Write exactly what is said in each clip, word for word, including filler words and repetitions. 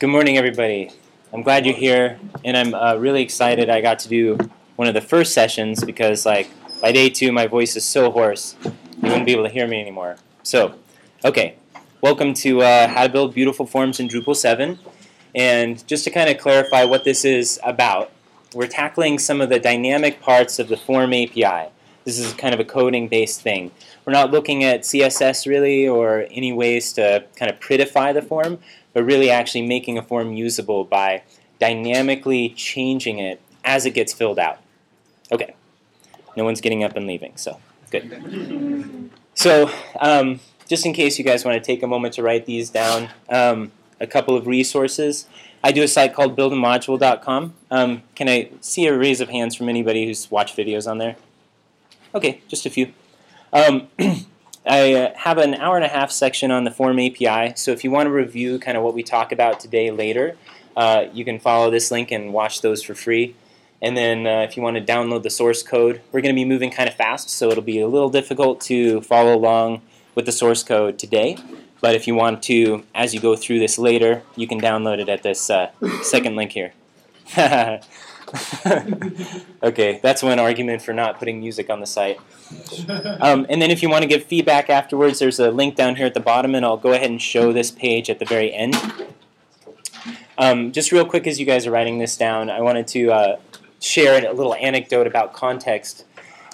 Good morning, everybody. I'm glad you're here, and I'm uh, really excited I got to do one of the first sessions because, like, by day two, my voice is so hoarse, you wouldn't be able to hear me anymore. So, okay, welcome to uh, How to Build Beautiful Forms in Drupal seven. And just to kind of clarify what this is about, we're tackling some of the dynamic parts of the Form A P I. This is kind of a coding-based thing. We're not looking at C S S, really, or any ways to kind of prettify the form, but really actually making a form usable by dynamically changing it as it gets filled out. Okay. No one's getting up and leaving, so good. So um, just in case you guys want to take a moment to write these down, um, a couple of resources. I do a site called build a module dot com. Um, can I see a raise of hands from anybody who's watched videos on there? Okay, just a few. Um, I uh, have an hour and a half section on the Form A P I, so if you want to review kind of what we talk about today later, uh, you can follow this link and watch those for free. And then uh, if you want to download the source code, we're going to be moving kind of fast, so it'll be a little difficult to follow along with the source code today. But if you want to, as you go through this later, you can download it at this uh, second link here. Okay, that's one argument for not putting music on the site. Um, and then if you want to give feedback afterwards, there's a link down here at the bottom, and I'll go ahead and show this page at the very end. Um, just real quick as you guys are writing this down, I wanted to uh, share a little anecdote about context.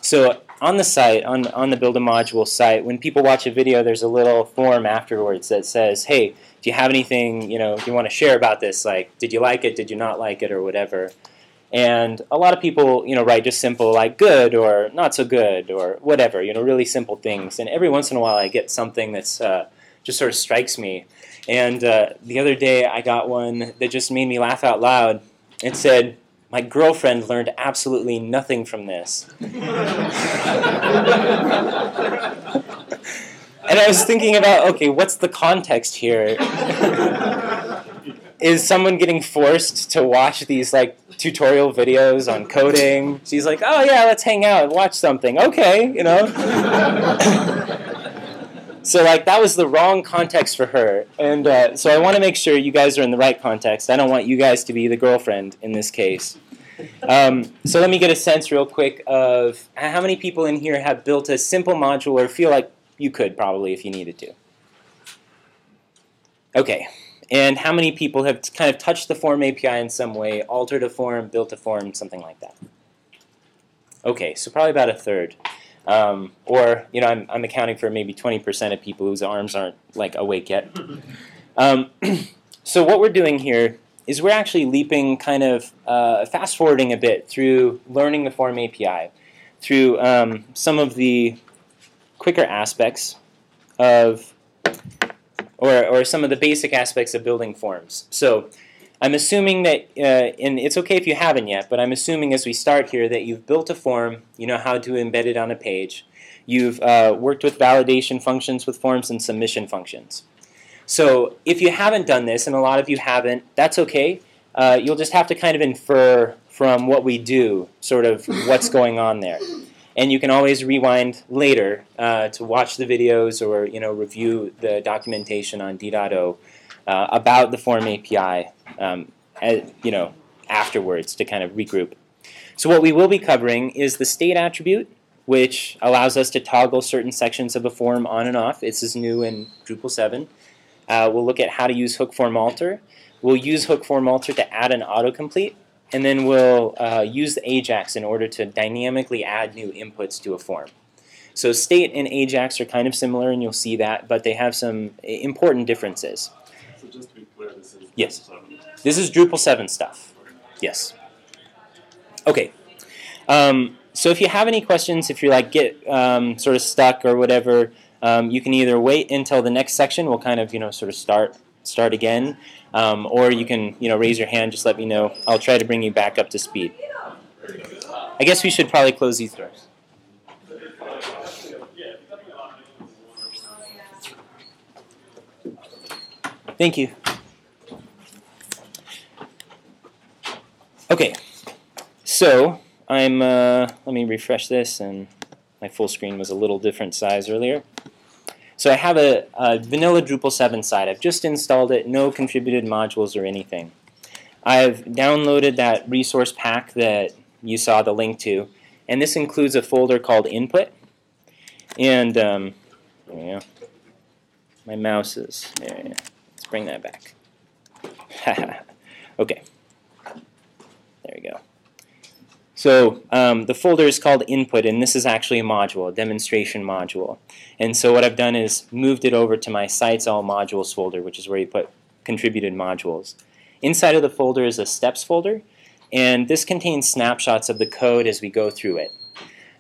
So on the site, on, on the Build a Module site, when people watch a video, there's a little form afterwards that says, hey, do you have anything you know you want to share about this? Like, did you like it, did you not like it, or whatever. And a lot of people, you know, write just simple, like good or not so good or whatever, you know, really simple things. And every once in a while I get something that's uh, just sort of strikes me. And uh, the other day I got one that just made me laugh out loud. It said, "My girlfriend learned absolutely nothing from this." And I was thinking about, okay, what's the context here? Is someone getting forced to watch these like tutorial videos on coding? She's like, oh yeah, let's hang out and watch something. Okay, you know. So like that was the wrong context for her. And uh, so I want to make sure you guys are in the right context. I don't want you guys to be the girlfriend in this case. Um, so let me get a sense real quick of how many people in here have built a simple module or feel like you could probably if you needed to. Okay. And how many people have kind of touched the Form A P I in some way, altered a form, built a form, something like that? Okay, so probably about a third. Um, or, you know, I'm, I'm accounting for maybe twenty percent of people whose arms aren't, like, awake yet. Um, so what we're doing here is we're actually leaping kind of, uh, fast-forwarding a bit through learning the Form A P I, through um, some of the quicker aspects of... Or, or some of the basic aspects of building forms. So I'm assuming that, uh, and it's okay if you haven't yet, but I'm assuming as we start here that you've built a form, you know how to embed it on a page, you've uh, worked with validation functions with forms and submission functions. So if you haven't done this, and a lot of you haven't, that's okay. Uh, you'll just have to kind of infer from what we do, sort of what's going on there. And you can always rewind later uh, to watch the videos or you know review the documentation on D dot O uh, about the Form A P I um, as, you know, afterwards to kind of regroup. So what we will be covering is the state attribute, which allows us to toggle certain sections of a form on and off. This is new in Drupal seven. Uh, we'll look at how to use Hook Form Alter. We'll use Hook Form Alter to add an autocomplete. And then we'll uh, use the AJAX in order to dynamically add new inputs to a form. So state and AJAX are kind of similar, and you'll see that, but they have some important differences. So just to be clear, this is yes. Drupal seven. This is Drupal seven stuff. Yes. Okay. Um, so if you have any questions, if you're like get um, sort of stuck or whatever, um, you can either wait until the next section. We'll kind of you know sort of start start again. Um, or you can, you know, raise your hand, just let me know. I'll try to bring you back up to speed. I guess we should probably close these doors. Thank you. Okay, so I'm, uh, let me refresh this, and my full screen was a little different size earlier. So I have a, a vanilla Drupal seven site. I've just installed it, no contributed modules or anything. I've downloaded that resource pack that you saw the link to, and this includes a folder called input. And um, yeah, my mouse is there. Yeah, yeah. Let's bring that back. Okay, there we go. So um, the folder is called input, and this is actually a module, a demonstration module. And so what I've done is moved it over to my Sites All Modules folder, which is where you put contributed modules. Inside of the folder is a steps folder, and this contains snapshots of the code as we go through it.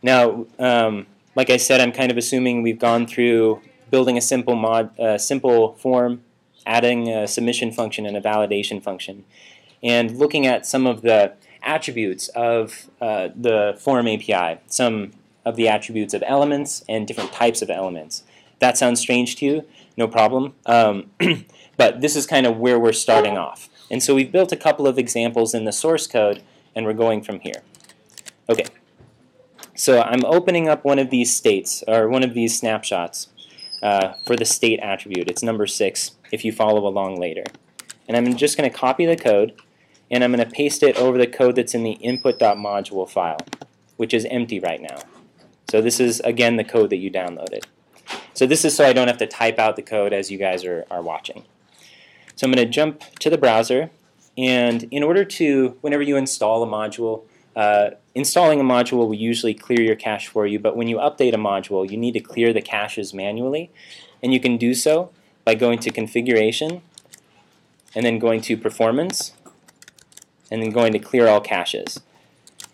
Now, um, like I said, I'm kind of assuming we've gone through building a simple mod, uh, simple form, adding a submission function and a validation function, and looking at some of the attributes of uh, the Form A P I, some of the attributes of elements and different types of elements. If that sounds strange to you, no problem. Um, but this is kind of where we're starting off. And so we've built a couple of examples in the source code, and we're going from here. Okay, so I'm opening up one of these states, or one of these snapshots, uh, for the state attribute. It's number six, if you follow along later. And I'm just going to copy the code, and I'm going to paste it over the code that's in the input.module file, which is empty right now. So this is, again, the code that you downloaded. So this is so I don't have to type out the code as you guys are, are watching. So I'm going to jump to the browser, and in order to, whenever you install a module, uh, installing a module will usually clear your cache for you, but when you update a module, you need to clear the caches manually, and you can do so by going to Configuration, and then going to Performance, and then going to Clear All Caches.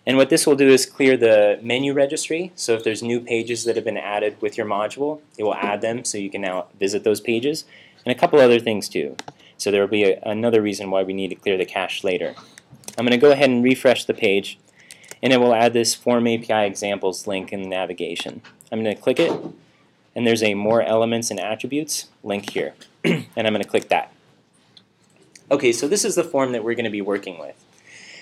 And what this will do is clear the menu registry, so if there's new pages that have been added with your module, it will add them so you can now visit those pages, and a couple other things too. So there will be a, another reason why we need to clear the cache later. I'm going to go ahead and refresh the page, and it will add this Form A P I examples link in the navigation. I'm going to click it, and there's a More Elements and Attributes link here, and I'm going to click that. Okay, so this is the form that we're going to be working with.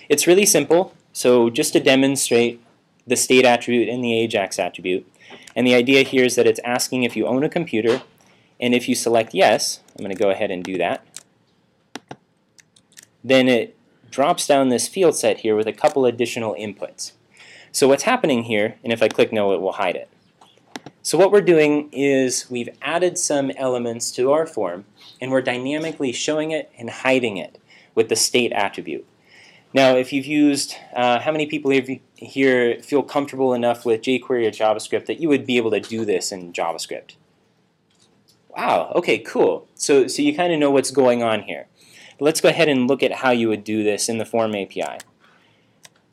It's really simple, so just to demonstrate the state attribute and the AJAX attribute. And the idea here is that it's asking if you own a computer, and if you select yes, I'm going to go ahead and do that. Then it drops down this field set here with a couple additional inputs. So what's happening here, and if I click no, it will hide it. So what we're doing is we've added some elements to our form, and we're dynamically showing it and hiding it with the state attribute. Now, if you've used, uh, how many people here feel comfortable enough with jQuery or JavaScript that you would be able to do this in JavaScript? Wow, okay, cool. So, so you kind of know what's going on here. Let's go ahead and look at how you would do this in the Form A P I.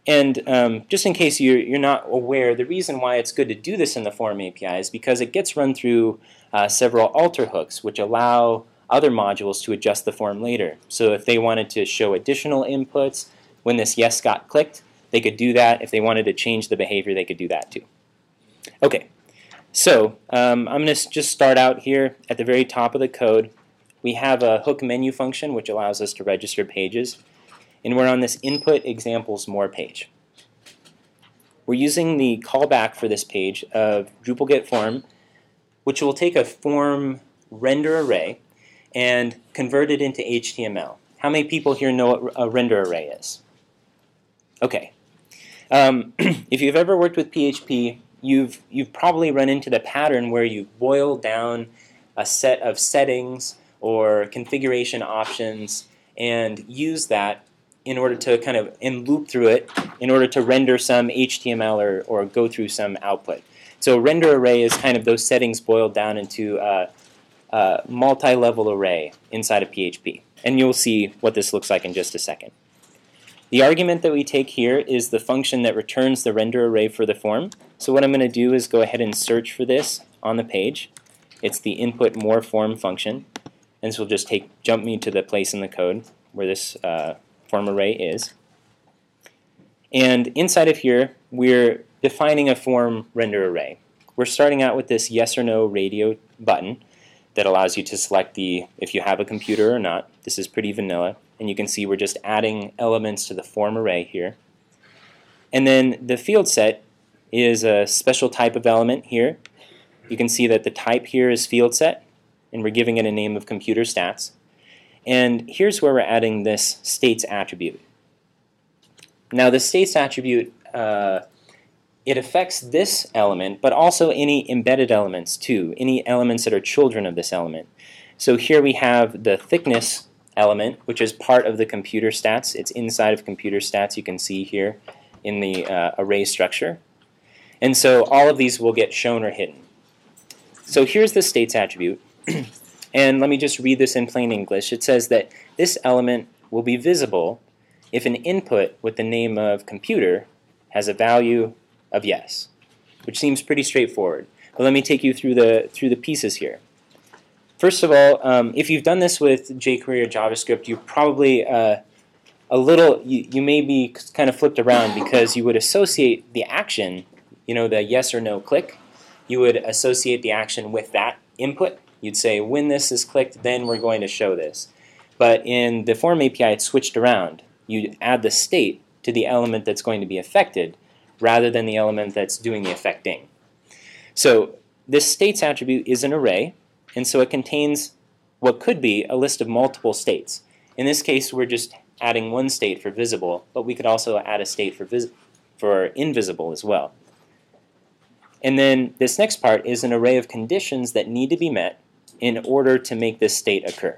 And um, just in case you're, you're not aware, the reason why it's good to do this in the Form A P I is because it gets run through uh, several alter hooks, which allow other modules to adjust the form later. So if they wanted to show additional inputs when this yes got clicked, they could do that. If they wanted to change the behavior, they could do that too. Okay, so um, I'm going to just start out here at the very top of the code. We have a hook menu function which allows us to register pages, and we're on this input examples more page. We're using the callback for this page of Drupal get form, which will take a form render array and convert it into H T M L. How many people here know what a render array is? Okay. Um, if you've ever worked with P H P, you've you've probably run into the pattern where you boil down a set of settings or configuration options and use that in order to kind of and loop through it in order to render some H T M L or, or go through some output. So render array is kind of those settings boiled down into a, a multi-level array inside of P H P. And you'll see what this looks like in just a second. The argument that we take here is the function that returns the render array for the form. So what I'm going to do is go ahead and search for this on the page. It's the input more form function. And this will just take jump me to the place in the code where this uh, form array is. And inside of here, we're defining a form render array. We're starting out with this yes or no radio button that allows you to select the if you have a computer or not. This is pretty vanilla. And you can see we're just adding elements to the form array here. And then the field set is a special type of element here. You can see that the type here is field set, and we're giving it a name of computer stats. And here's where we're adding this states attribute. Now the states attribute, uh, it affects this element, but also any embedded elements too, any elements that are children of this element. So here we have the thickness element, which is part of the computer stats. It's inside of computer stats, you can see here in the uh, array structure. And so all of these will get shown or hidden. So here's the states attribute. And let me just read this in plain English. It says that this element will be visible if an input with the name of computer has a value of yes, which seems pretty straightforward. But let me take you through the through the pieces here. First of all, um, if you've done this with jQuery or JavaScript, you probably uh, a little you, you may be kind of flipped around, because you would associate the action, you know, the yes or no click, you would associate the action with that input. You'd say when this is clicked, then we're going to show this. But in the Form A P I, it's switched around. You add the state to the element that's going to be affected, rather than the element that's doing the affecting. So this states attribute is an array, and so it contains what could be a list of multiple states. In this case, we're just adding one state for visible, but we could also add a state for, vis for invisible as well. And then this next part is an array of conditions that need to be met in order to make this state occur.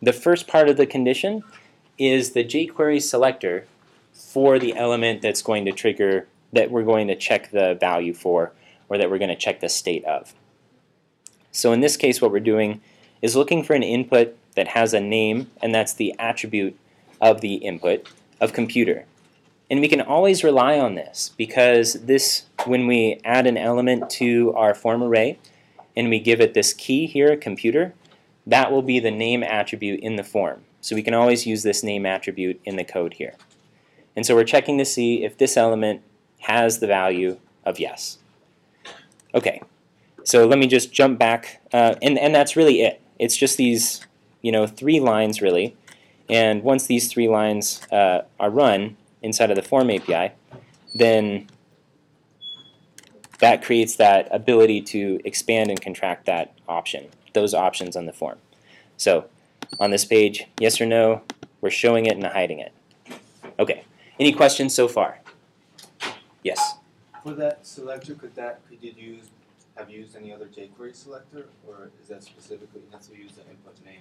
The first part of the condition is the jQuery selector for the element that's going to trigger, that we're going to check the value for, or that we're going to check the state of. So in this case, what we're doing is looking for an input that has a name, and that's the attribute of the input of computer. And we can always rely on this, because this, when we add an element to our form array and we give it this key here, computer, that will be the name attribute in the form. So we can always use this name attribute in the code here. And so we're checking to see if this element has the value of yes. Okay, so let me just jump back, uh, and, and that's really it. It's just these, you know, three lines really. And once these three lines uh, are run inside of the Form A P I, then that creates that ability to expand and contract that option, those options on the form. So on this page, yes or no, we're showing it and hiding it. Okay. Any questions so far? Yes? For that selector, could that could you use have used any other jQuery selector, or is that specifically not to use the input name?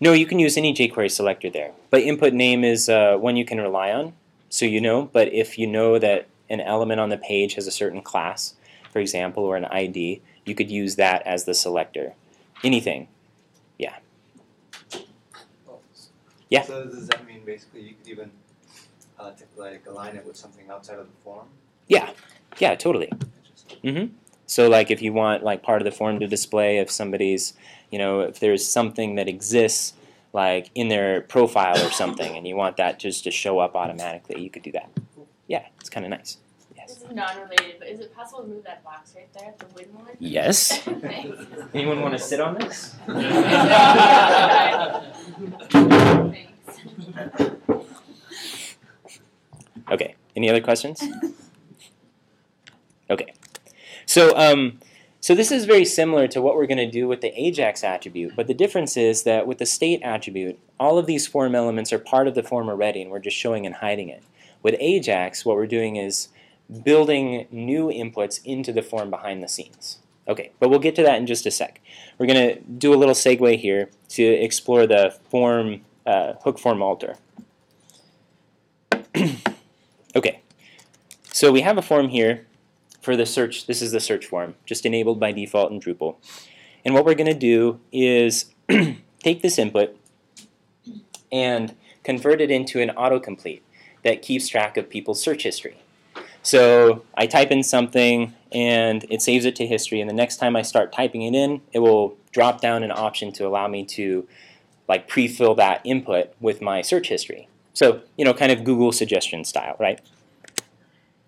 No, you can use any jQuery selector there. But input name is uh, one you can rely on, so you know. But if you know that an element on the page has a certain class, for example, or an I D, you could use that as the selector. Anything. Yeah. Yeah. So does that mean basically you could even uh, to, like align it with something outside of the form? Yeah. Yeah, totally. Mm-hmm. So like if you want like part of the form to display if somebody's, you know, if there's something that exists like in their profile or something and you want that just to show up automatically, you could do that. Cool. Yeah, it's kind of nice. Yes. This is non-related, but is it possible to move that box right there, the win one? Yes. Anyone want to sit on this? Okay. Any other questions? Okay. So, um, so this is very similar to what we're going to do with the AJAX attribute, but the difference is that with the state attribute, all of these form elements are part of the form already, and we're just showing and hiding it. With AJAX, what we're doing is building new inputs into the form behind the scenes. Okay, but we'll get to that in just a sec. We're going to do a little segue here to explore the form uh, hook form alter. Okay, so we have a form here for the search. This is the search form, just enabled by default in Drupal. And what we're going to do is take this input and convert it into an autocomplete that keeps track of people's search history. So I type in something and it saves it to history, and the next time I start typing it in, it will drop down an option to allow me to like pre-fill that input with my search history. So, you know, kind of Google suggestion style, right?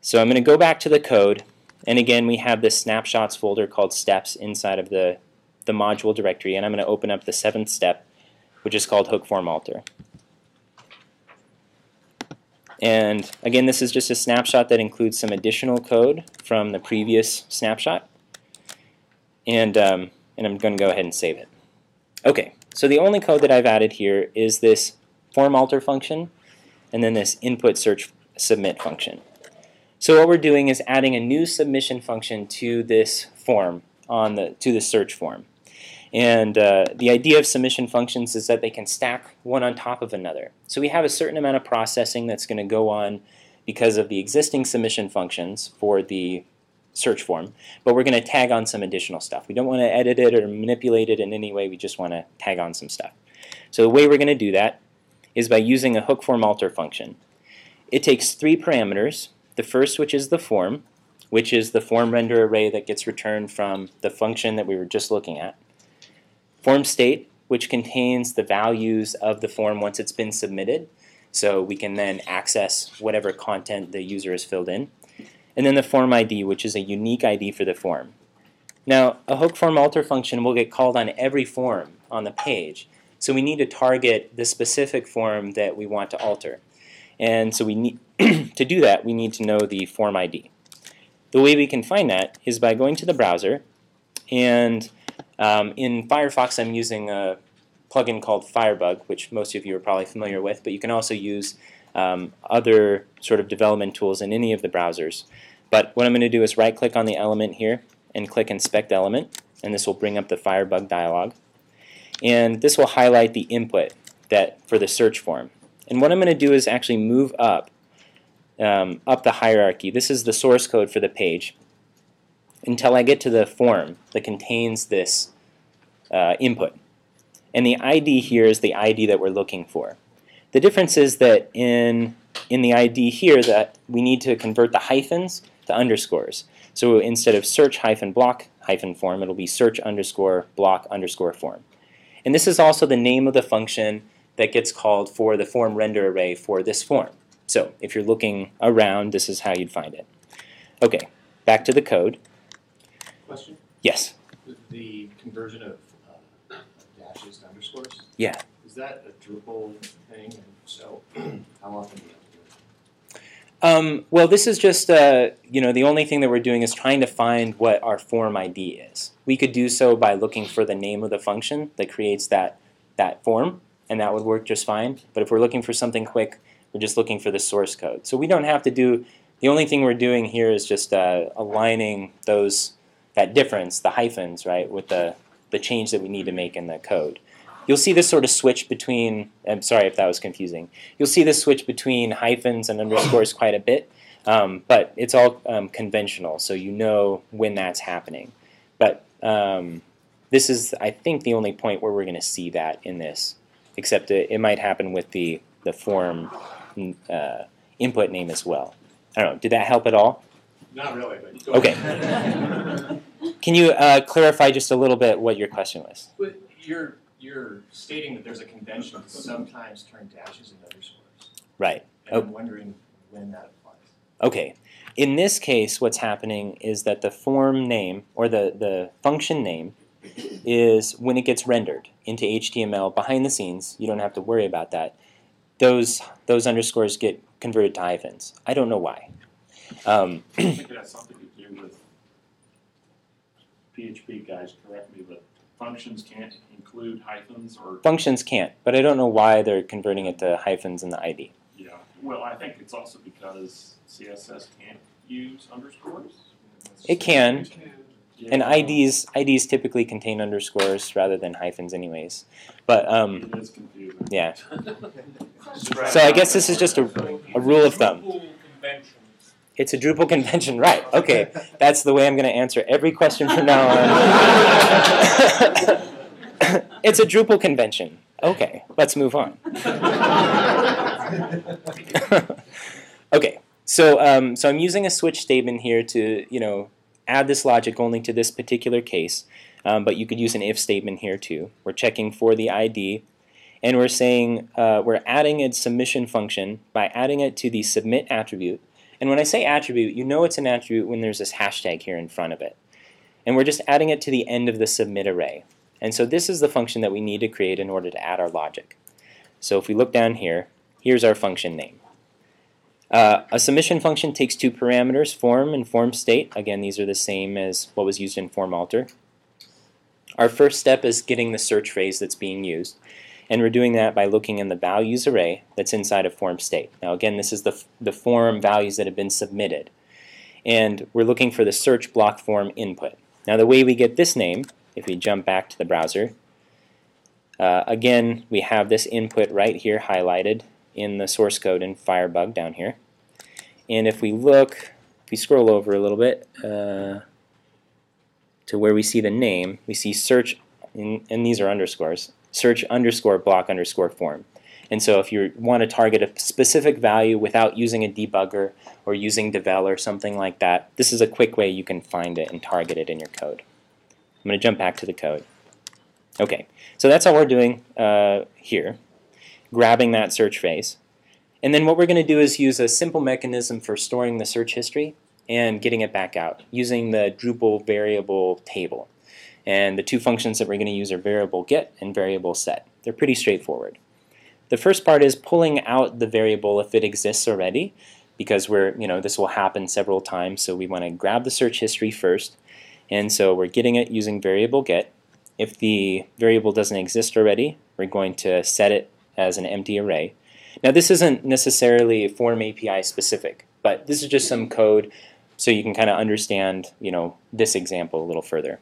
So I'm going to go back to the code, and again we have this snapshots folder called steps inside of the, the module directory, and I'm going to open up the seventh step, which is called hook form alter. And again, this is just a snapshot that includes some additional code from the previous snapshot. and um, and I'm going to go ahead and save it. Okay, so the only code that I've added here is this form alter function and then this input search submit function. So what we're doing is adding a new submission function to this form on the to the search form. And uh, the idea of submission functions is that they can stack one on top of another. So we have a certain amount of processing that's going to go on because of the existing submission functions for the search form, but we're going to tag on some additional stuff. We don't want to edit it or manipulate it in any way, we just want to tag on some stuff. So the way we're going to do that is by using a hook form alter function. It takes three parameters, the first which is the form, which is the form render array that gets returned from the function that we were just looking at. Form state, which contains the values of the form once it's been submitted, so we can then access whatever content the user has filled in. And then the form I D, which is a unique I D for the form. Now, a hook form alter function will get called on every form on the page, so we need to target the specific form that we want to alter. And so we need to do that, we need to know the form I D. The way we can find that is by going to the browser and Um, in Firefox, I'm using a plugin called Firebug, which most of you are probably familiar with, but you can also use um, other sort of development tools in any of the browsers. But what I'm going to do is right-click on the element here and click Inspect Element, and this will bring up the Firebug dialog. And this will highlight the input that for the search form. And what I'm going to do is actually move up, um, up the hierarchy. This is the source code for the page, until I get to the form that contains this uh, input. And the I D here is the I D that we're looking for. The difference is that in, in the I D here that we need to convert the hyphens to underscores. So instead of search hyphen block hyphen form, it'll be search underscore block underscore form. And this is also the name of the function that gets called for the form render array for this form. So if you're looking around, this is how you'd find it. Okay, back to the code. Question? Yes. The conversion of uh, dashes to underscores? Yeah. Is that a Drupal thing? And so how often do you have to do it? Um, well, this is just, uh, you know, the only thing that we're doing is trying to find what our form I D is. We could do so by looking for the name of the function that creates that, that form, and that would work just fine. But if we're looking for something quick, we're just looking for the source code. So we don't have to do, the only thing we're doing here is just uh, aligning those that difference, the hyphens, right, with the, the change that we need to make in the code. You'll see this sort of switch between, I'm sorry if that was confusing, you'll see this switch between hyphens and underscores quite a bit, um, but it's all um, conventional, so you know when that's happening. But um, this is, I think, the only point where we're going to see that in this, except it, it might happen with the, the form uh, input name as well. I don't know, did that help at all? Not really, but go ahead. Okay. Can you uh, clarify just a little bit what your question was? You're, you're stating that there's a convention to sometimes turn dashes into underscores. Right. And oh. I'm wondering when that applies. Okay. In this case, what's happening is that the form name, or the, the function name, is when it gets rendered into H T M L behind the scenes, you don't have to worry about that, those, those underscores get converted to hyphens. I don't know why. Um, I think it has something to do with P H P guys, correct me, but functions can't include hyphens or... Functions can't, but I don't know why they're converting it to hyphens in the I D. Yeah, well, I think it's also because C S S can't use underscores. It can, yeah. And I Ds, I Ds typically contain underscores rather than hyphens anyways. But, um, it is confusing. Yeah. So I guess this is just a, a rule of thumb. It's a Drupal convention, right? Okay, that's the way I'm going to answer every question from now on. It's a Drupal convention. Okay, let's move on. Okay, so um, so I'm using a switch statement here to you know add this logic only to this particular case, um, but you could use an if statement here too. We're checking for the I D, and we're saying uh, we're adding a submission function by adding it to the submit attribute. And when I say attribute, you know it's an attribute when there's this hashtag here in front of it. And we're just adding it to the end of the submit array. And so this is the function that we need to create in order to add our logic. So if we look down here, here's our function name. Uh, a submission function takes two parameters, form and form state. Again, these are the same as what was used in form alter. Our first step is getting the search phrase that's being used, and we're doing that by looking in the values array that's inside of form state. Now again, this is the, the form values that have been submitted, and we're looking for the search block form input. Now the way we get this name, if we jump back to the browser, uh, again we have this input right here highlighted in the source code in Firebug down here, and if we look, if we scroll over a little bit uh, to where we see the name, we see search, in, and these are underscores, search underscore block underscore form. And so if you want to target a specific value without using a debugger or using Devel or something like that, this is a quick way you can find it and target it in your code. I'm going to jump back to the code. Okay, so that's all we're doing uh, here, grabbing that search phrase. And then what we're going to do is use a simple mechanism for storing the search history and getting it back out using the Drupal variable table. And the two functions that we're going to use are variable get and variable set. They're pretty straightforward. The first part is pulling out the variable if it exists already, because we're, you know, this will happen several times, so we want to grab the search history first. And so we're getting it using variable get. If the variable doesn't exist already, we're going to set it as an empty array. Now this isn't necessarily Form A P I specific, but this is just some code so you can kind of understand, you know, this example a little further.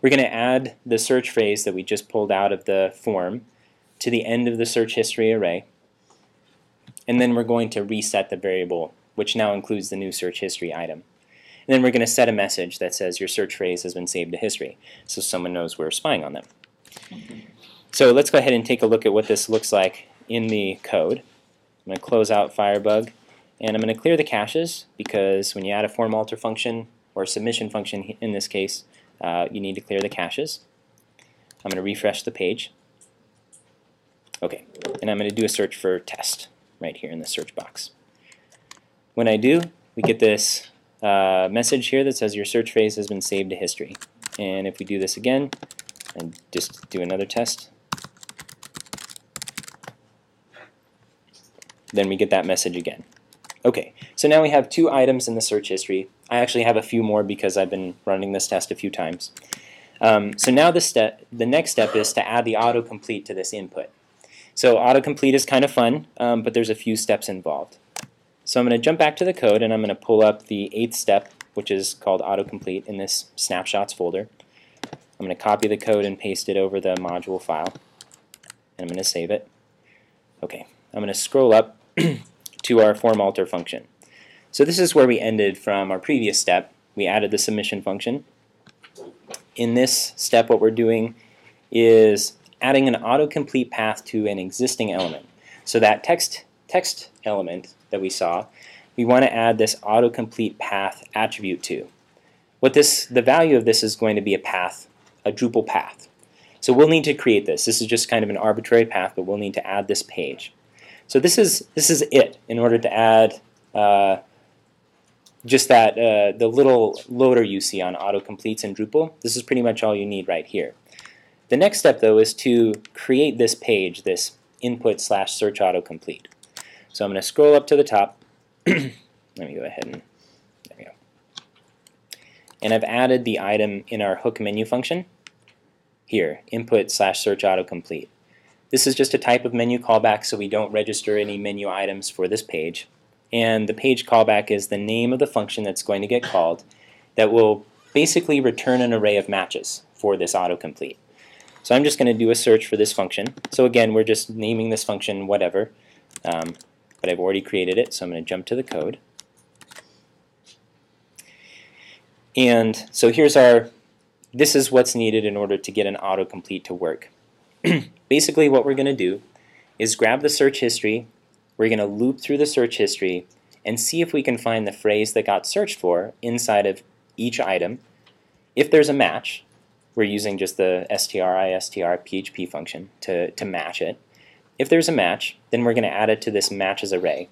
We're going to add the search phrase that we just pulled out of the form to the end of the search history array, and then we're going to reset the variable, which now includes the new search history item. And then we're going to set a message that says your search phrase has been saved to history, so someone knows we're spying on them. So let's go ahead and take a look at what this looks like in the code. I'm going to close out Firebug, and I'm going to clear the caches, because when you add a form alter function, or submission function in this case, uh, you need to clear the caches. I'm going to refresh the page. Okay, and I'm going to do a search for test right here in the search box. When I do, we get this uh, message here that says your search phrase has been saved to history. And if we do this again, and just do another test, then we get that message again. Okay, so now we have two items in the search history. I actually have a few more because I've been running this test a few times. Um, so now the, step, the next step is to add the autocomplete to this input. So autocomplete is kind of fun, um, but there's a few steps involved. So I'm going to jump back to the code, and I'm going to pull up the eighth step, which is called autocomplete in this snapshots folder. I'm going to copy the code and paste it over the module file, and I'm going to save it. Okay, I'm going to scroll up to our form alter function. So this is where we ended from our previous step. We added the submission function. In this step, what we're doing is adding an autocomplete path to an existing element. So that text text element that we saw, we want to add this autocomplete path attribute to. What this, the value of this is going to be a path, a Drupal path. So we'll need to create this. This is just kind of an arbitrary path, but we'll need to add this page. So this is this is it in order to add uh, just that uh, the little loader you see on autocompletes in Drupal. This is pretty much all you need right here. The next step, though, is to create this page, this input slash search autocomplete. So I'm going to scroll up to the top. Let me go ahead and there we go. And I've added the item in our hook menu function here, input slash search autocomplete. This is just a type of menu callback, so we don't register any menu items for this page. And the page callback is the name of the function that's going to get called that will basically return an array of matches for this autocomplete. So I'm just going to do a search for this function. So again, we're just naming this function whatever, um, but I've already created it, so I'm going to jump to the code. And so here's our, this is what's needed in order to get an autocomplete to work. Basically what we're going to do is grab the search history, we're going to loop through the search history and see if we can find the phrase that got searched for inside of each item. If there's a match, we're using just the stristr P H P function to, to match it. If there's a match, then we're going to add it to this matches array.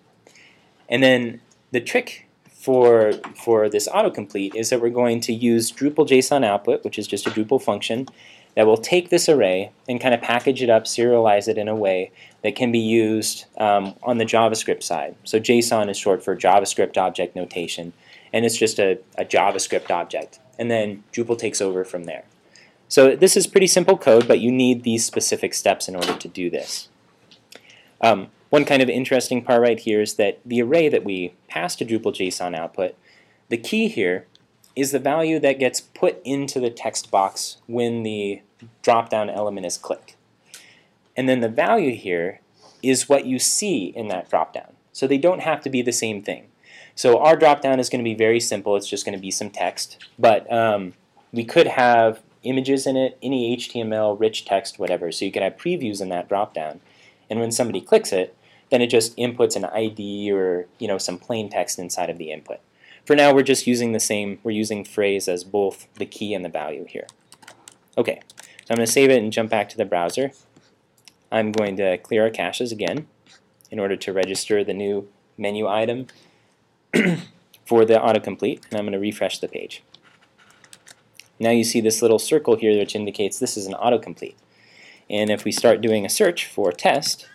And then the trick for, for this autocomplete is that we're going to use Drupal JSON output, which is just a Drupal function, that will take this array and kind of package it up, serialize it in a way that can be used um, on the JavaScript side. So JSON is short for JavaScript Object Notation, and it's just a, a JavaScript object. And then Drupal takes over from there. So this is pretty simple code, but you need these specific steps in order to do this. Um, one kind of interesting part right here is that the array that we pass to Drupal JSON output, the key here is the value that gets put into the text box when the drop-down element is clicked. And then the value here is what you see in that drop-down. So they don't have to be the same thing. So our drop-down is going to be very simple. It's just going to be some text. But um, we could have images in it, any H T M L, rich text, whatever. So you could have previews in that drop-down. And when somebody clicks it, then it just inputs an I D or you know some plain text inside of the input. For now, we're just using the same. We're using phrase as both the key and the value here. OK, so I'm going to save it and jump back to the browser. I'm going to clear our caches again in order to register the new menu item for the autocomplete, and I'm going to refresh the page. Now you see this little circle here which indicates this is an autocomplete. And if we start doing a search for test,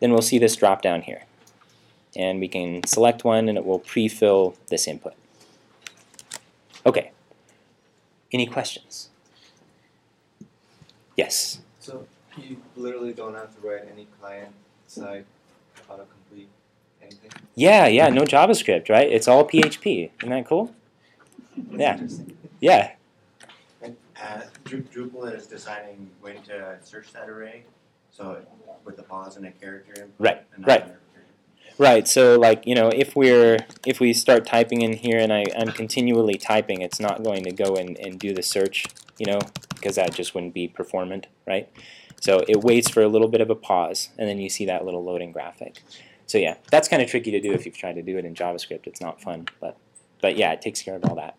then we'll see this drop down here. And we can select one and it will pre-fill this input. Okay. Any questions? Yes? So you literally don't have to write any client-side autocomplete anything? Yeah, yeah, no JavaScript, right? It's all P H P. Isn't that cool? Yeah. Yeah. And, uh, Drupal is deciding when to search that array, so with a pause and a character input. Right, and right. Right, so like, you know, if we're if we start typing in here and I, I'm continually typing, it's not going to go and, and do the search, you know, because that just wouldn't be performant, right? So it waits for a little bit of a pause, and then you see that little loading graphic. So yeah, that's kind of tricky to do if you've tried to do it in JavaScript. It's not fun, but but yeah, it takes care of all that.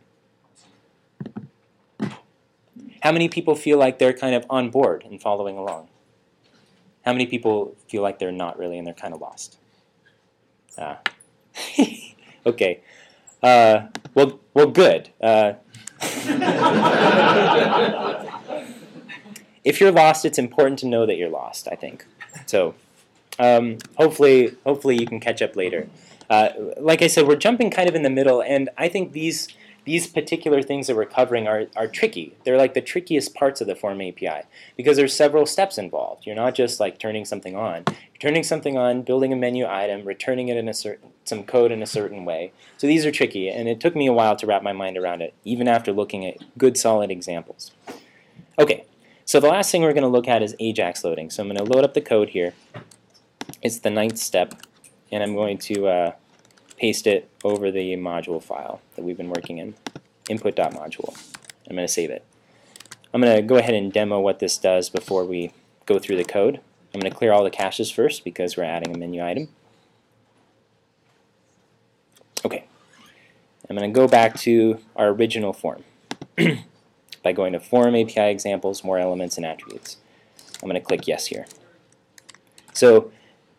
How many people feel like they're kind of on board and following along? How many people feel like they're not really and they're kind of lost? Ah. Okay. Uh, well, well, good. Uh, if you're lost, it's important to know that you're lost, I think. So um, hopefully, hopefully you can catch up later. Uh, like I said, we're jumping kind of in the middle, and I think these these particular things that we're covering are, are tricky. They're like the trickiest parts of the Form A P I because there's several steps involved. You're not just like turning something on. You're turning something on, building a menu item, returning it in a certain, some code in a certain way. So these are tricky, and it took me a while to wrap my mind around it, even after looking at good, solid examples. OK, so the last thing we're going to look at is AJAX loading. So I'm going to load up the code here. It's the ninth step, and I'm going to uh, paste it over the module file that we've been working in, input.module. I'm going to save it. I'm going to go ahead and demo what this does before we go through the code. I'm going to clear all the caches first because we're adding a menu item. OK. I'm going to go back to our original form by going to Form A P I examples, more elements, and attributes. I'm going to click yes here. So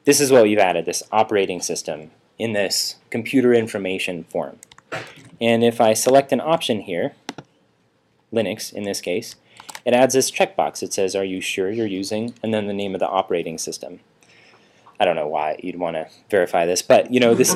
this is what we've added, this operating system in this computer information form. And if I select an option here, Linux in this case, it adds this checkbox. It says, are you sure you're using, and then the name of the operating system. I don't know why you'd want to verify this, but you know, this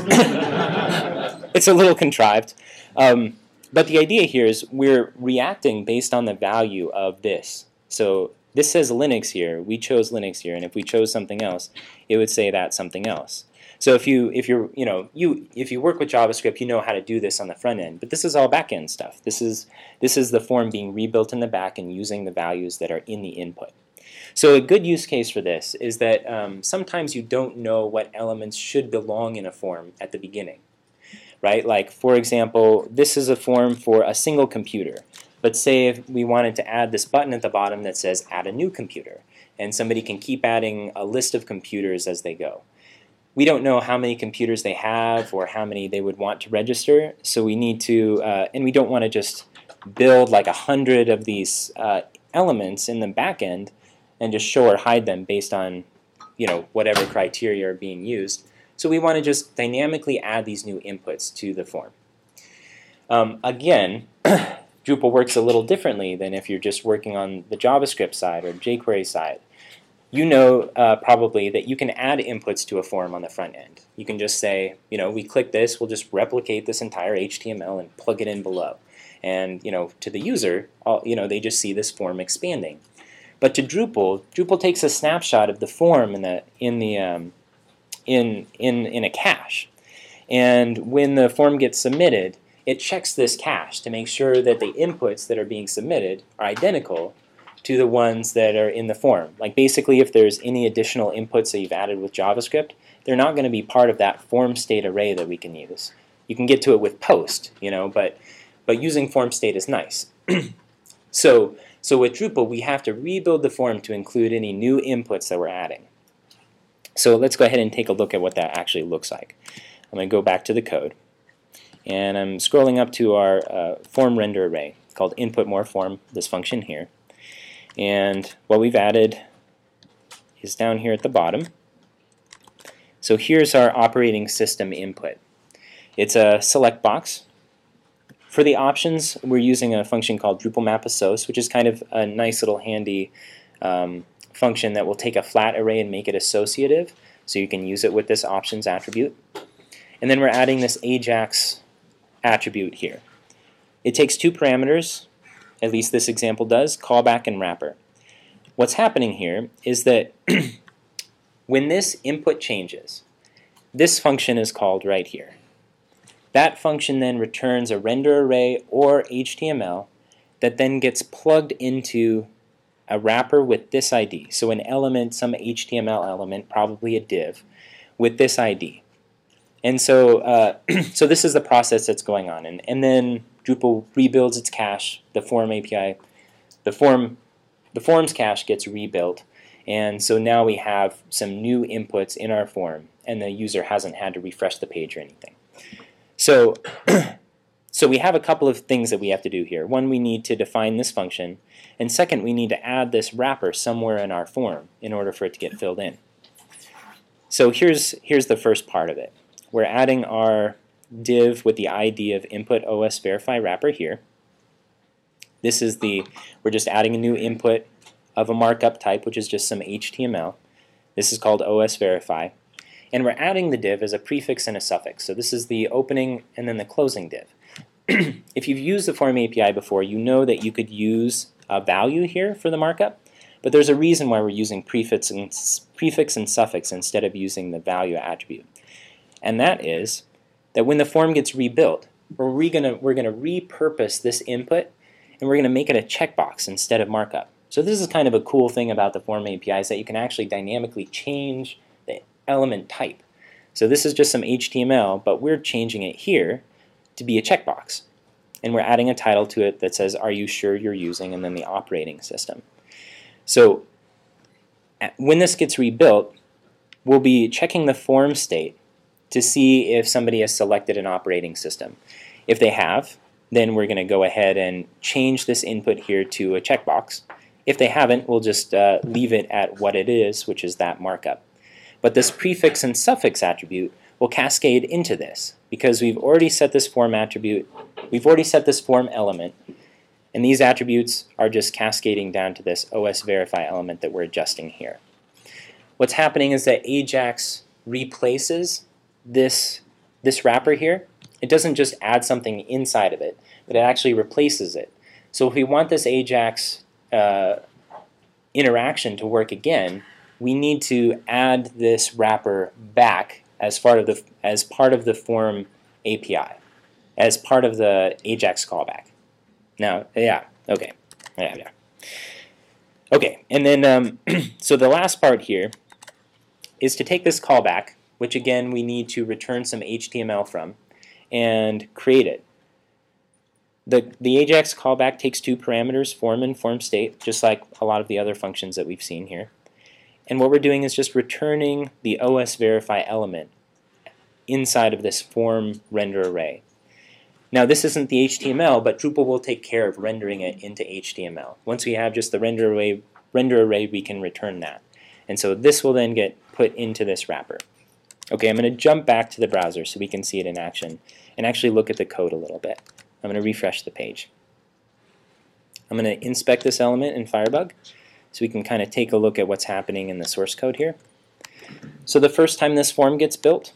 it's a little contrived. Um, but the idea here is we're reacting based on the value of this. So this says Linux here. We chose Linux here, and if we chose something else, it would say that something else. So if you if you're you know you if you work with JavaScript, you know how to do this on the front end, but this is all back end stuff. This is this is the form being rebuilt in the back and using the values that are in the input. So a good use case for this is that um, sometimes you don't know what elements should belong in a form at the beginning, right? Like for example, this is a form for a single computer, but say if we wanted to add this button at the bottom that says add a new computer, and somebody can keep adding a list of computers as they go. We don't know how many computers they have or how many they would want to register, so we need to, uh, and we don't want to just build like a hundred of these uh, elements in the back end and just show or hide them based on, you know, whatever criteria are being used. So we want to just dynamically add these new inputs to the form. Um, again, Drupal works a little differently than if you're just working on the JavaScript side or jQuery side. You know uh, probably that you can add inputs to a form on the front end. You can just say, you know, we click this, we'll just replicate this entire H T M L and plug it in below. And you know, to the user, all, you know, they just see this form expanding. But to Drupal, Drupal takes a snapshot of the form in the in the um, in in in a cache, and when the form gets submitted, it checks this cache to make sure that the inputs that are being submitted are identical to the ones that are in the form. Like basically, if there's any additional inputs that you've added with JavaScript, they're not going to be part of that form state array that we can use. You can get to it with post, you know, but but using form state is nice. So. So with Drupal, we have to rebuild the form to include any new inputs that we're adding. So let's go ahead and take a look at what that actually looks like. I'm going to go back to the code, and I'm scrolling up to our uh, form render array called input more form, this function here. And what we've added is down here at the bottom. So here's our operating system input. It's a select box. For the options, we're using a function called Drupal map assos, which is kind of a nice little handy um, function that will take a flat array and make it associative, so you can use it with this options attribute. And then we're adding this AJAX attribute here. It takes two parameters, at least this example does, callback and wrapper. What's happening here is that when this input changes, this function is called right here. That function then returns a render array or H T M L that then gets plugged into a wrapper with this I D. So an element, some H T M L element, probably a div, with this I D. And so, uh, so this is the process that's going on. And, and then Drupal rebuilds its cache, the form A P I, the form, the forms cache gets rebuilt. And so now we have some new inputs in our form, and the user hasn't had to refresh the page or anything. So, so we have a couple of things that we have to do here. One, we need to define this function, and second, we need to add this wrapper somewhere in our form in order for it to get filled in. So here's, here's the first part of it. We're adding our div with the I D of input O S verify wrapper here. This is the, we're just adding a new input of a markup type, which is just some H T M L. This is called O S verify. And we're adding the div as a prefix and a suffix. So this is the opening and then the closing div. If you've used the Form A P I before, you know that you could use a value here for the markup, but there's a reason why we're using prefix and, prefix and suffix instead of using the value attribute. And that is that when the form gets rebuilt, we're gonna, we're gonna repurpose this input, and we're gonna make it a checkbox instead of markup. So this is kind of a cool thing about the Form A P I, is that you can actually dynamically change element type. So this is just some H T M L, but we're changing it here to be a checkbox. And we're adding a title to it that says, are you sure you're using, and then the operating system. So when this gets rebuilt, we'll be checking the form state to see if somebody has selected an operating system. If they have, then we're going to go ahead and change this input here to a checkbox. If they haven't, we'll just uh, leave it at what it is, which is that markup. But this prefix and suffix attribute will cascade into this, because we've already set this form attribute, we've already set this form element, and these attributes are just cascading down to this O S verify element that we're adjusting here. What's happening is that AJAX replaces this, this wrapper here. It doesn't just add something inside of it, but it actually replaces it. So if we want this AJAX uh, interaction to work again, we need to add this wrapper back as part of the as part of the form A P I, as part of the AJAX callback. Now, yeah, okay, yeah, yeah, okay. And then, um, so the last part here is to take this callback, which again we need to return some H T M L from, and create it. The the AJAX callback takes two parameters, form and form state, just like a lot of the other functions that we've seen here. And what we're doing is just returning the O S verify element inside of this form render array. Now this isn't the H T M L, but Drupal will take care of rendering it into H T M L. Once we have just the render array, render array, we can return that. And so this will then get put into this wrapper. Okay, I'm going to jump back to the browser so we can see it in action and actually look at the code a little bit. I'm going to refresh the page. I'm going to inspect this element in Firebug, so we can kind of take a look at what's happening in the source code here. So the first time this form gets built,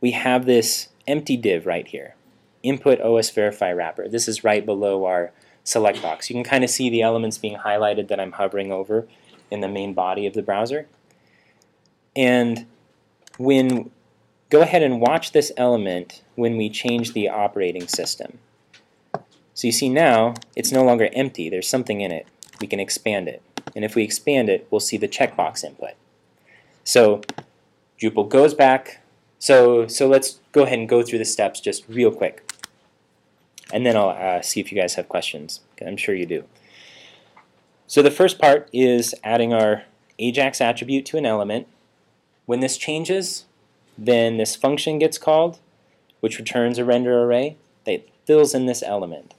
we have this empty div right here. input O S verify wrapper. This is right below our select box. You can kind of see the elements being highlighted that I'm hovering over in the main body of the browser. And when go ahead and watch this element when we change the operating system. So you see now it's no longer empty. There's something in it. We can expand it. And if we expand it, we'll see the checkbox input. So Drupal goes back. So, so let's go ahead and go through the steps just real quick. And then I'll uh, see if you guys have questions. I'm sure you do. So the first part is adding our AJAX attribute to an element. When this changes, then this function gets called, which returns a render array that fills in this element.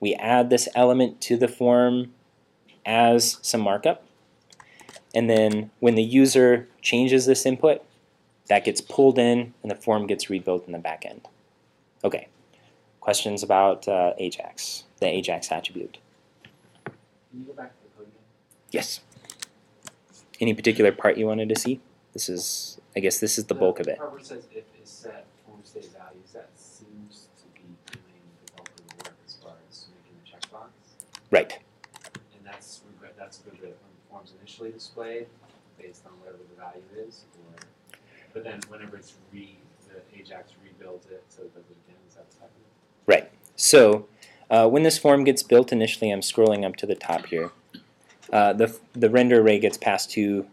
We add this element to the form as some markup. And then when the user changes this input, that gets pulled in and the form gets rebuilt in the back end. Okay. Questions about uh, AJAX, the AJAX attribute? Can you go back to the code again? Yes. Any particular part you wanted to see? This is, I guess, this is the, the bulk of it. The part where it says if is set form state values, that seems to be doing the bulk of the work as far as making the checkbox. Right. And that's that's good when the form's initially displayed based on whatever the value is, or but then whenever it's re the AJAX rebuilds it so it does it again. Is that what's happening? Right. So uh, when this form gets built initially, I'm scrolling up to the top here, uh, the, the render array gets passed to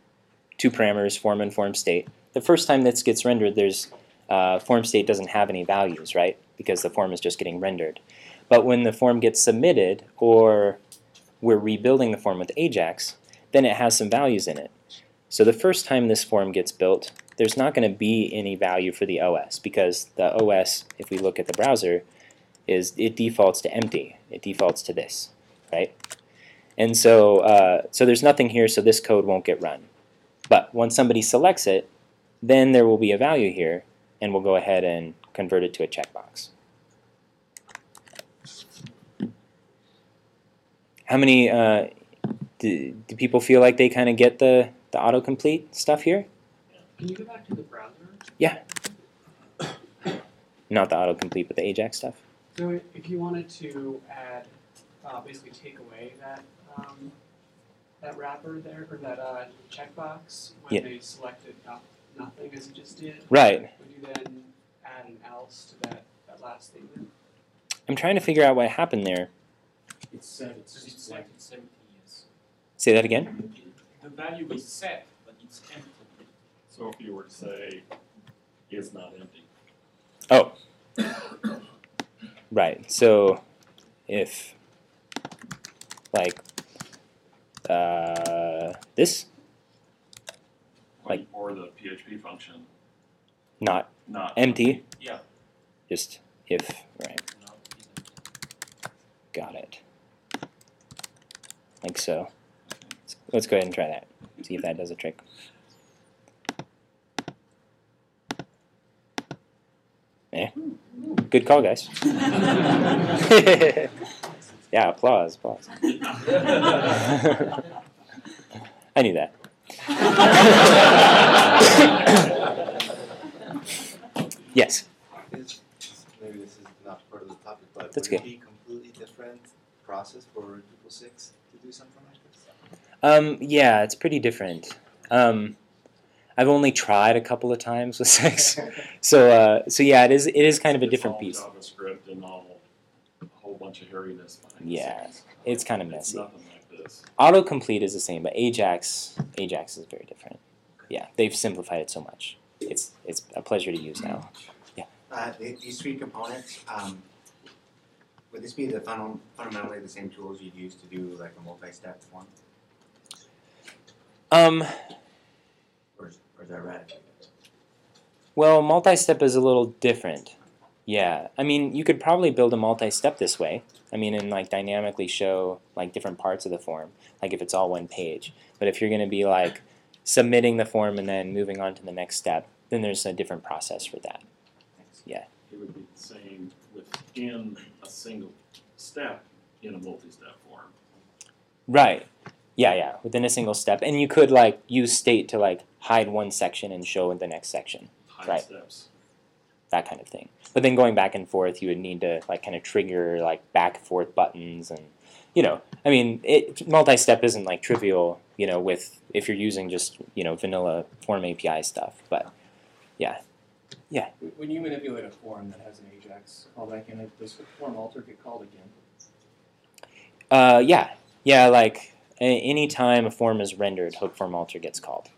two parameters, form and form state. The first time this gets rendered, there's uh, form state doesn't have any values, right? Because the form is just getting rendered. But when the form gets submitted, or we're rebuilding the form with AJAX, then it has some values in it. So the first time this form gets built, there's not going to be any value for the O S, because the O S, if we look at the browser, is it defaults to empty. It defaults to this, right? And so, uh, so there's nothing here, so this code won't get run. But once somebody selects it, then there will be a value here, and we'll go ahead and convert it to a checkbox. How many uh, do, do people feel like they kind of get the, the autocomplete stuff here? Can you go back to the browser? Yeah. Not the autocomplete, but the AJAX stuff. So if you wanted to add, uh, basically take away that um, that wrapper there, or that uh, checkbox, when yeah. they selected not, nothing as you just did, right? Would you then add an else to that, that last statement? I'm trying to figure out what happened there. It's set. It's just selected empty. Yes. Say that again? The value is set, but it's empty. So if you were to say, is not empty. Oh. Right, so if, like, uh, this? Like, or the P H P function. Not, not empty. Yeah. Just if, right. Got it. Like so. Let's go ahead and try that. See if that does a trick. Yeah. Good call, guys. Yeah, applause, applause. I knew that. Yes? Maybe this is not part of the topic, but That's would good. it be a completely different process for Drupal six to do something like this? Um, yeah, it's pretty different. Um, I've only tried a couple of times with six, so uh, so yeah, it is it is kind of a different piece. JavaScript and all a whole bunch of hairiness. Yeah, it's kind of messy. It's nothing like this. Autocomplete is the same, but AJAX AJAX is very different. Yeah, they've simplified it so much. It's it's a pleasure to use now. Yeah. Uh, these three components, um, would this be the funnel, fundamentally the same tools you'd use to do like a multi-step one? Um. Or is that right? Well, multi-step is a little different. Yeah, I mean, you could probably build a multi-step this way. I mean, and like dynamically show like different parts of the form, like if it's all one page. But if you're going to be like submitting the form and then moving on to the next step, then there's a different process for that. Yeah. It would be the same within a single step in a multi-step form. Right. Yeah, yeah, within a single step. And you could like use state to like hide one section and show in the next section. Hide right. steps. that kind of thing. But then going back and forth, you would need to like kind of trigger like back forth buttons, and you know, I mean, it multi-step isn't like trivial, you know, with if you're using just you know vanilla form A P I stuff. But yeah, yeah. When you manipulate a form that has an AJAX callback in it, does form alter get called again? Uh, yeah, yeah. Like any time a form is rendered, hook form alter gets called.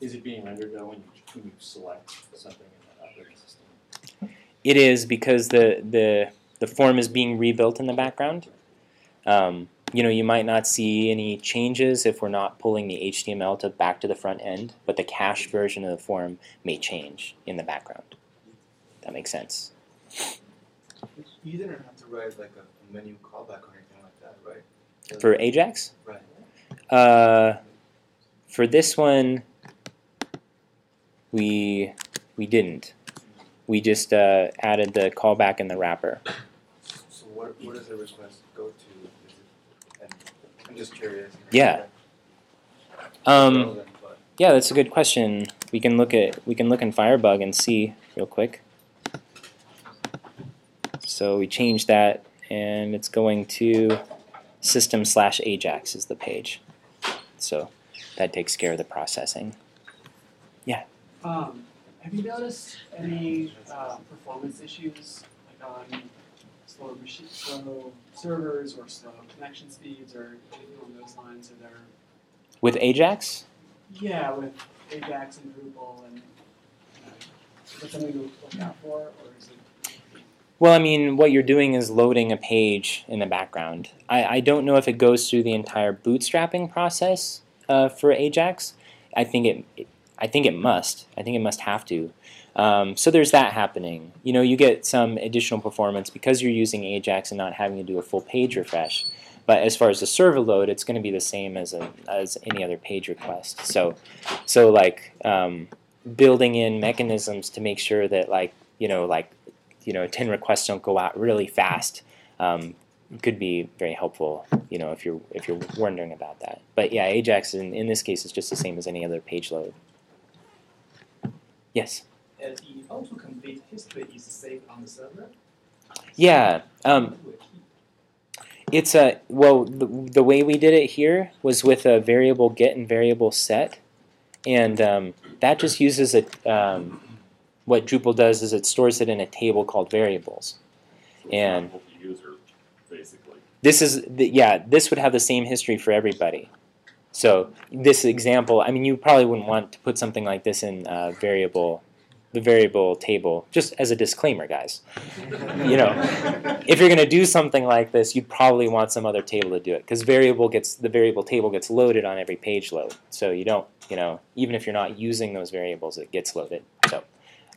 Is it being rendered though when you, when you select something in that operating system? It is, because the the the form is being rebuilt in the background. Um, you know, you might not see any changes if we're not pulling the H T M L to back to the front end, but the cache version of the form may change in the background. That makes sense. You didn't have to write like a menu callback or anything like that, right? Does for AJAX? Right. Uh, for this one, we we didn't. We just uh, added the callback in the wrapper. So where, where does the request go to? I'm just curious. Yeah. Um, yeah, that's a good question. We can look at we can look in Firebug and see real quick. So we changed that, and it's going to system slash AJAX is the page. So that takes care of the processing. Yeah. Um, have you noticed any uh, performance issues, like on slow machine, slow servers, or slow connection speeds, or anything on those lines? Are there with AJAX? Yeah, with AJAX and Drupal, and you know, is that something to look out for, or is it? Well, I mean, what you're doing is loading a page in the background. I, I don't know if it goes through the entire bootstrapping process uh, for AJAX. I think it. it I think it must. I think it must have to. Um, so there's that happening. You know, you get some additional performance because you're using AJAX and not having to do a full page refresh. But as far as the server load, it's going to be the same as a, as any other page request. So, so like um, building in mechanisms to make sure that like you know like you know ten requests don't go out really fast um, could be very helpful. You know, if you're if you're wondering about that. But yeah, AJAX in, in this case is just the same as any other page load. Yes? Uh, the autocomplete history is saved on the server? Yeah. Um, it's a, well, the, the way we did it here was with a variable get and variable set. And um, that just uses a, um, what Drupal does is it stores it in a table called variables. So and user, basically. This is, the, yeah, this would have the same history for everybody. So this example, I mean, you probably wouldn't want to put something like this in uh, variable, the variable table, just as a disclaimer, guys. You know, if you're going to do something like this, you'd probably want some other table to do it, because variable gets the variable table gets loaded on every page load. So you don't, you know, even if you're not using those variables, it gets loaded. So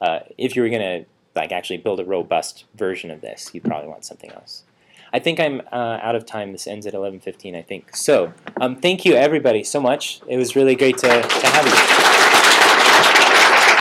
uh, if you were going to like actually build a robust version of this, you'd probably want something else. I think I'm uh, out of time. This ends at eleven fifteen, I think. So um, thank you, everybody, so much. It was really great to, to have you.